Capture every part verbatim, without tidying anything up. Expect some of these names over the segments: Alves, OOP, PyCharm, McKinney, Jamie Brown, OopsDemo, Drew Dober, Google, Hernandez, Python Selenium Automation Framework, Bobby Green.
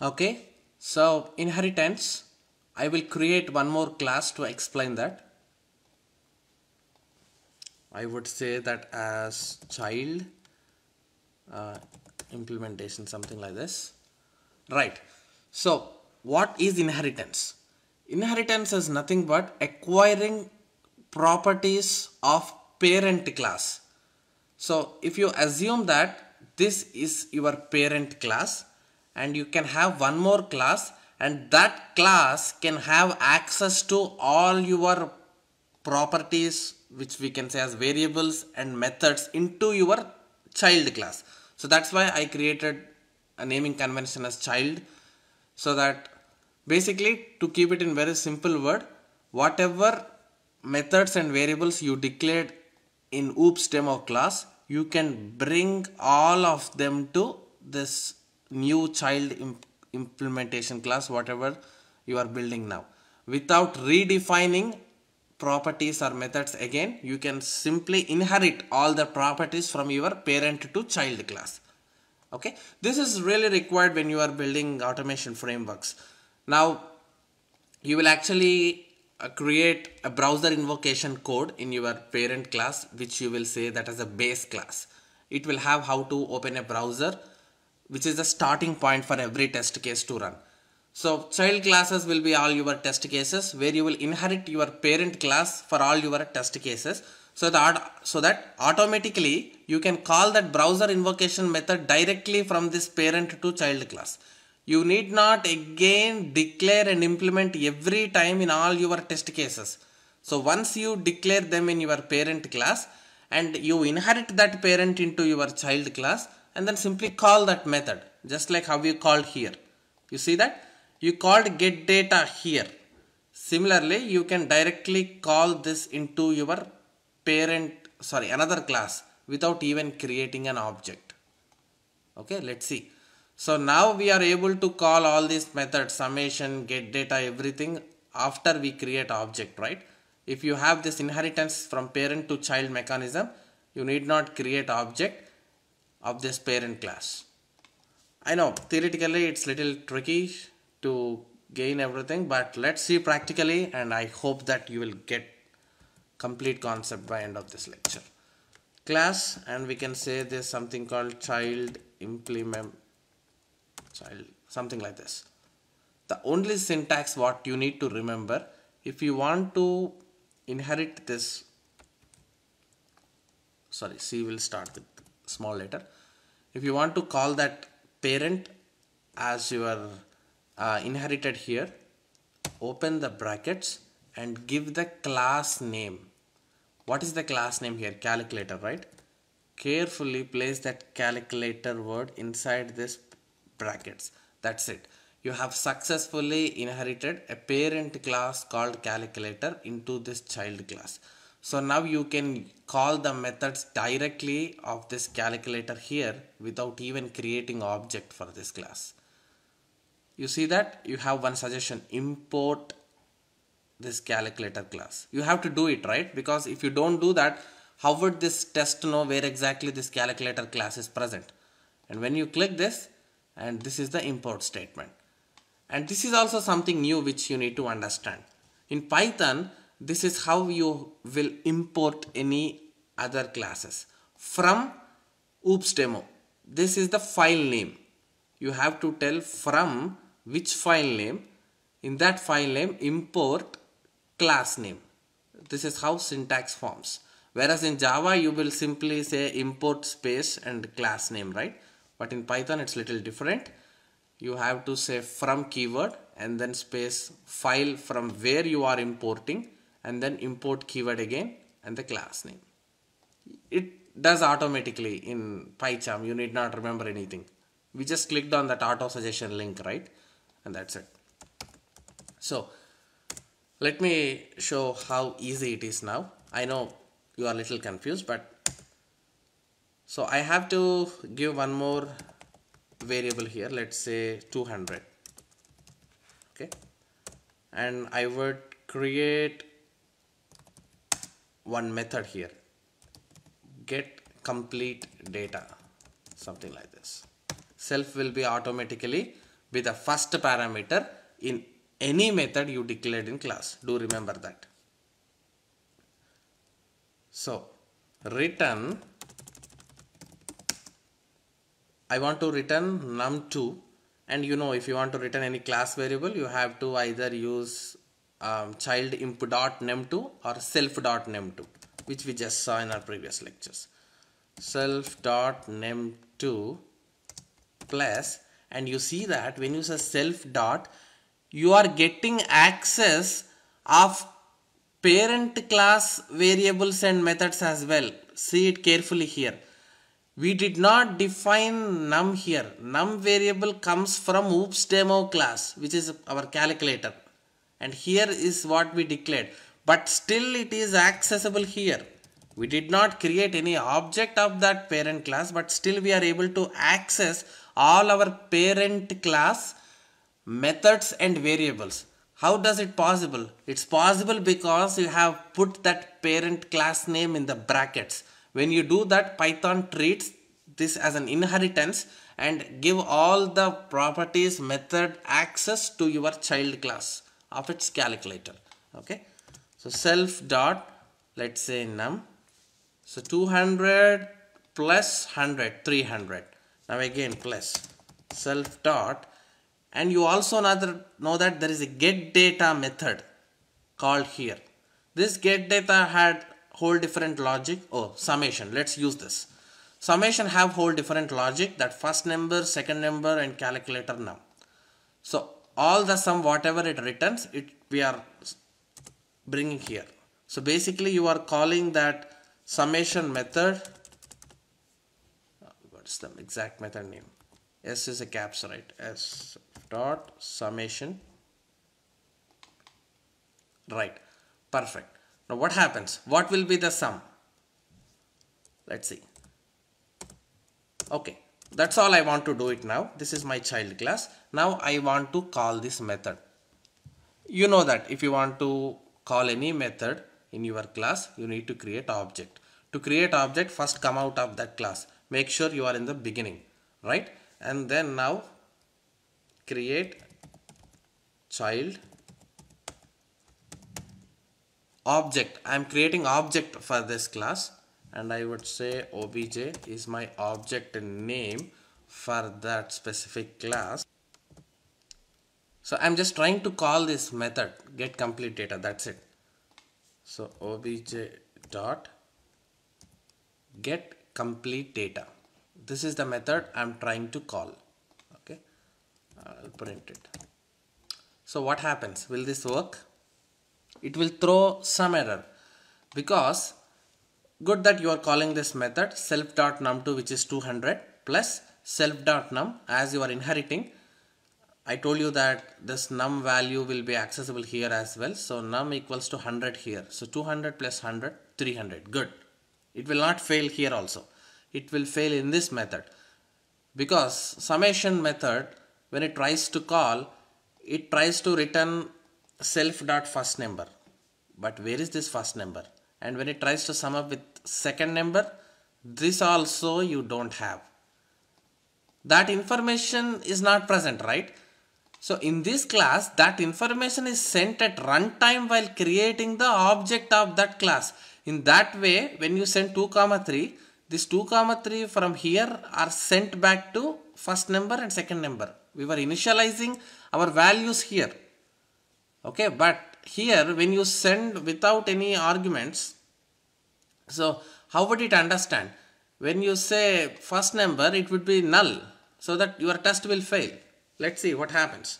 Okay, so inheritance, I will create one more class to explain that. I would say that as child uh, implementation, something like this, right? So what is inheritance? Inheritance is nothing but acquiring properties of parent class. So if you assume that this is your parent class, and you can have one more class, and that class can have access to all your properties, which we can say as variables and methods, into your child class. So that's why I created a naming convention as child, so that basically, to keep it in very simple word, whatever methods and variables you declared in OopsDemo class, you can bring all of them to this new child imp implementation class, whatever you are building now, without redefining properties or methods again. You can simply inherit all the properties from your parent to child class. Okay, this is really required when you are building automation frameworks. Now you will actually uh, create a browser invocation code in your parent class, which you will say that as a base class. It will have how to open a browser, which is the starting point for every test case to run. So child classes will be all your test cases, where you will inherit your parent class for all your test cases. So that, so that automatically you can call that browser invocation method directly from this parent to child class. You need not again declare and implement every time in all your test cases. So once you declare them in your parent class and you inherit that parent into your child class, and then simply call that method, just like how you called here. You see that? You called get data here. Similarly, you can directly call this into your parent, sorry, another class without even creating an object. Okay, let's see. So now we are able to call all these methods, summation, get data, everything after we create object, right? If you have this inheritance from parent to child mechanism, you need not create object of this parent class. I know theoretically it's little tricky to gain everything, but let's see practically, and I hope that you will get complete concept by end of this lecture. Class, and we can say there's something called child implement child, something like this. The only syntax what you need to remember, if you want to inherit this, sorry, C will start with small letter. If you want to call that parent as your uh, inherited here, open the brackets and give the class name. What is the class name here? Calculator, right? Carefully place that calculator word inside this brackets. That's it. You have successfully inherited a parent class called calculator into this child class. So now you can call the methods directly of this calculator here without even creating object for this class. You see that? You have one suggestion, import this calculator class. You have to do it, right? Because if you don't do that, how would this test know where exactly this calculator class is present? And when you click this, and this is the import statement. And this is also something new which you need to understand. In Python, this is how you will import any other classes from OopsDemo. This is the file name. You have to tell from which file name. In that file name, import class name. This is how syntax forms. Whereas in Java, you will simply say import space and class name, right? But in Python, it's a little different. You have to say from keyword and then space file from where you are importing, and then import keyword again and the class name. It does automatically in PyCharm. You need not remember anything. We just clicked on that auto suggestion link, right? And that's it. So let me show how easy it is now. I know you are a little confused, but so I have to give one more variable here. Let's say two hundred. Okay. And I would create one method here, get complete data, something like this. Self will be automatically with the first parameter in any method you declared in class. Do remember that. So return, I want to return num two, and you know if you want to return any class variable you have to either use um, child imp.num two or self.num two, which we just saw in our previous lectures. Self.num two plus, and you see that when you say self dot, you are getting access of parent class variables and methods as well. See it carefully here. We did not define num here. Num variable comes from OopsDemo class, which is our calculator. And here is what we declared. But still it is accessible here. We did not create any object of that parent class, but still we are able to access all our parent class methods and variables. How does it possible? It's possible because you have put that parent class name in the brackets. When you do that, Python treats this as an inheritance and give all the properties, method, access to your child class of its calculator. Okay. So self dot, let's say num. So two hundred plus one hundred, three hundred. Now again plus self dot, and you also know that there is a get data method called here. This get data had whole different logic. Oh, summation, let's use this. Summation have whole different logic, that first number, second number and calculator num. So all the sum whatever it returns, it we are bringing here. So basically you are calling that summation method. What's the exact method name? S is a caps, right? S dot summation, right? Perfect. Now what happens? What will be the sum? Let's see. Okay, that's all I want to do it now. This is my child class. Now I want to call this method. You know that if you want to call any method in your class, you need to create object. To create object, first come out of that class. Make sure you are in the beginning, right? And then now create child object. I am creating object for this class, and I would say obj is my object name for that specific class. So I am just trying to call this method get complete data. That's it. So obj dot get complete data. This is the method I'm trying to call. Okay, I'll print it. So what happens? Will this work? It will throw some error because good that you are calling this method self.num two, which is two hundred, plus self.num as you are inheriting. I told you that this num value will be accessible here as well. So num equals to one hundred here. So two hundred plus one hundred, three hundred. Good. It will not fail here also. It will fail in this method because summation method, when it tries to call, it tries to return self dot first number. But where is this first number? And when it tries to sum up with second number, this also you don't have. That information is not present, right? So in this class, that information is sent at runtime while creating the object of that class. In that way, when you send two comma three, this two comma three from here are sent back to first number and second number. We were initializing our values here. Okay, but here when you send without any arguments, so how would it understand? When you say first number, it would be null, so that your test will fail. Let's see what happens.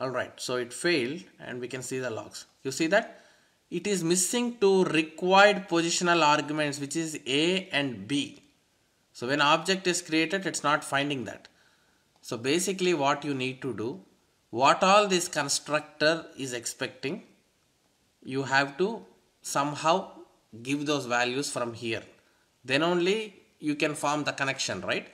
Alright, so it failed and we can see the logs. You see that? It is missing two required positional arguments, which is A and B. So when object is created, it's not finding that. So basically what you need to do, what all this constructor is expecting, you have to somehow give those values from here. Then only you can form the connection, right?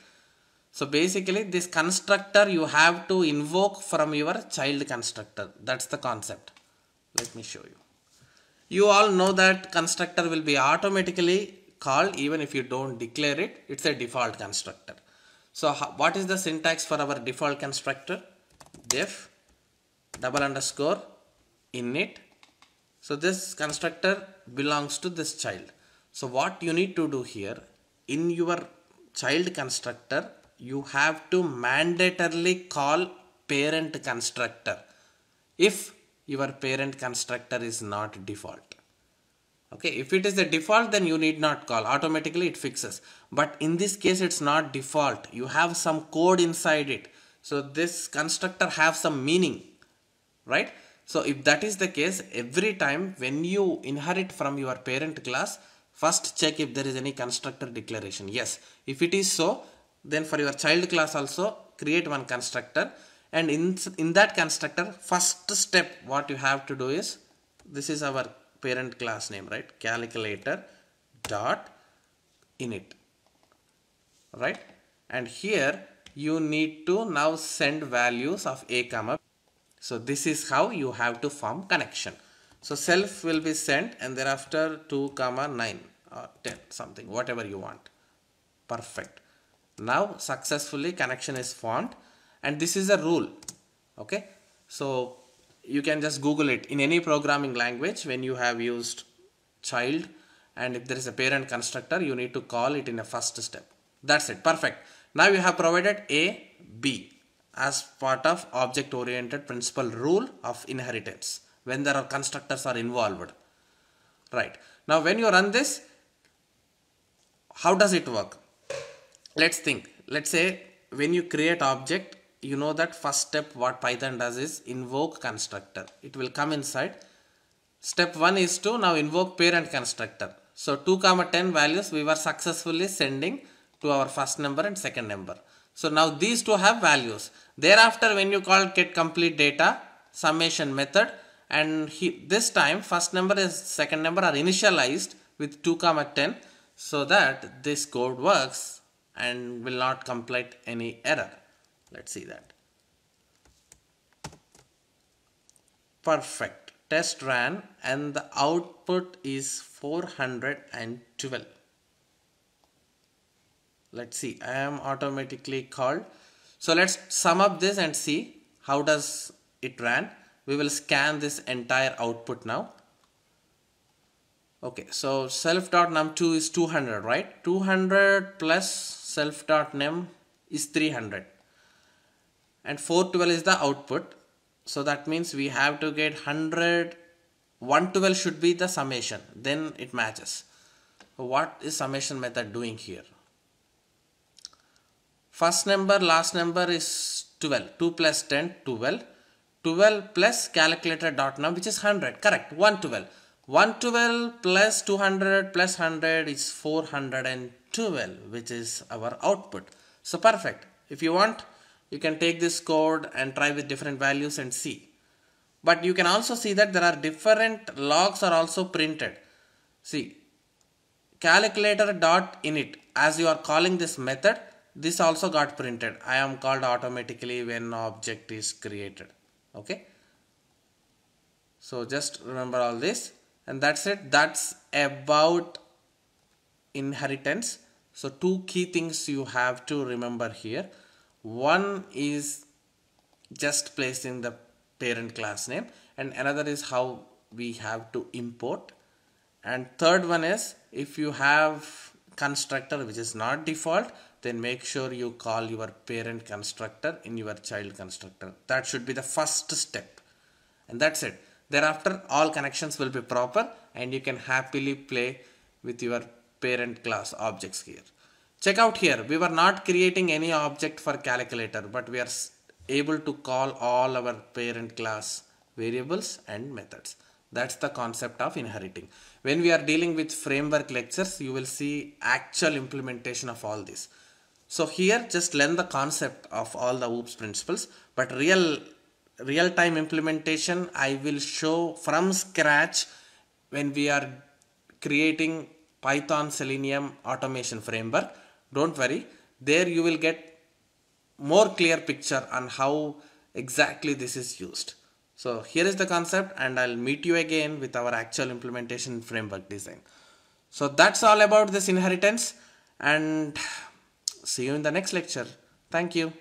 So basically this constructor you have to invoke from your child constructor. That's the concept. Let me show you. You all know that constructor will be automatically called even if you don't declare it. It's a default constructor. So what is the syntax for our default constructor? Def double underscore init. So this constructor belongs to this child. So what you need to do here, in your child constructor, you have to mandatorily call parent constructor if your parent constructor is not default. Okay, if it is the default, then you need not call, automatically it fixes. But in this case, it's not default, you have some code inside it. So this constructor have some meaning, right? So if that is the case, every time when you inherit from your parent class, first check if there is any constructor declaration. Yes, if it is so, then for your child class also create one constructor, and in, in that constructor, first step what you have to do is, this is our parent class name, right? Calculator dot init, right? And here you need to now send values of a comma. So this is how you have to form connection. So self will be sent and thereafter two comma nine or ten, something, whatever you want. Perfect. Now successfully connection is formed, and this is a rule. Okay. So you can just Google it in any programming language. When you have used child and if there is a parent constructor, you need to call it in a first step. That's it. Perfect. Now you have provided A, B as part of object oriented principle rule of inheritance when there are constructors are involved. Right. Now when you run this, how does it work? Let's think. Let's say when you create object, you know that first step what Python does is invoke constructor. It will come inside. Step one is to now invoke parent constructor. So two comma ten values we were successfully sending to our first number and second number. So now these two have values. Thereafter when you call get complete data summation method, and he, this time first number and second number are initialized with two comma ten, so that this code works and will not complete any error. Let's see that. Perfect. Test ran and the output is four hundred twelve. Let's see. I am automatically called. So let's sum up this and see how does it ran. We will scan this entire output now. Okay. So self.num two is two hundred, right? two hundred plus self.num is three hundred. And four twelve is the output. So that means we have to get one hundred, one twelve should be the summation. Then it matches. What is summation method doing here? First number, last number is twelve. two plus ten, twelve. twelve plus calculator.num, which is one hundred. Correct. one twelve. one twelve plus two hundred plus one hundred is four hundred twelve, which is our output. So perfect. If you want, you can take this code and try with different values and see. But you can also see that there are different logs are also printed. See, calculator.init, as you are calling this method, this also got printed. I am called automatically when object is created. Okay. So just remember all this, and that's it. That's about inheritance. So two key things you have to remember here. One is just placing the parent class name, and another is how we have to import, and third one is if you have constructor which is not default, then make sure you call your parent constructor in your child constructor. That should be the first step, and that's it. Thereafter all connections will be proper and you can happily play with your parent class objects here. Check out here, we were not creating any object for calculator, but we are able to call all our parent class variables and methods. That's the concept of inheriting. When we are dealing with framework lectures, you will see actual implementation of all this. So here just learn the concept of all the OOPS principles, but real real-time implementation I will show from scratch when we are creating Python Selenium Automation Framework. Don't worry, there you will get more clear picture on how exactly this is used. So here is the concept, and I'll meet you again with our actual implementation framework design. So that's all about this inheritance, and see you in the next lecture. Thank you.